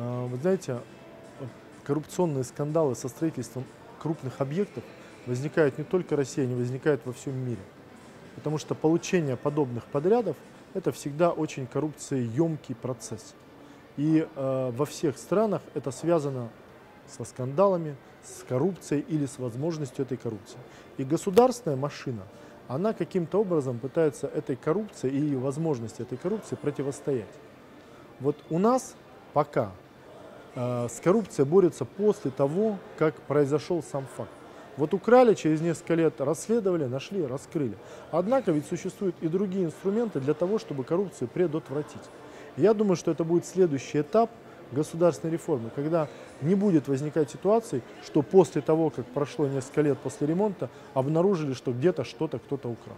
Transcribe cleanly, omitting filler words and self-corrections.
Вы знаете, коррупционные скандалы со строительством крупных объектов возникают не только в России, они возникают во всем мире. Потому что получение подобных подрядов – это всегда очень коррупциеемкий процесс. И во всех странах это связано со скандалами, с коррупцией или с возможностью этой коррупции. И государственная машина, она каким-то образом пытается этой коррупции и возможности этой коррупции противостоять. Вот у нас пока с коррупцией борются после того, как произошел сам факт. Вот украли, через несколько лет расследовали, нашли, раскрыли. Однако ведь существуют и другие инструменты для того, чтобы коррупцию предотвратить. Я думаю, что это будет следующий этап государственной реформы, когда не будет возникать ситуации, что после того, как прошло несколько лет после ремонта, обнаружили, что где-то что-то кто-то украл.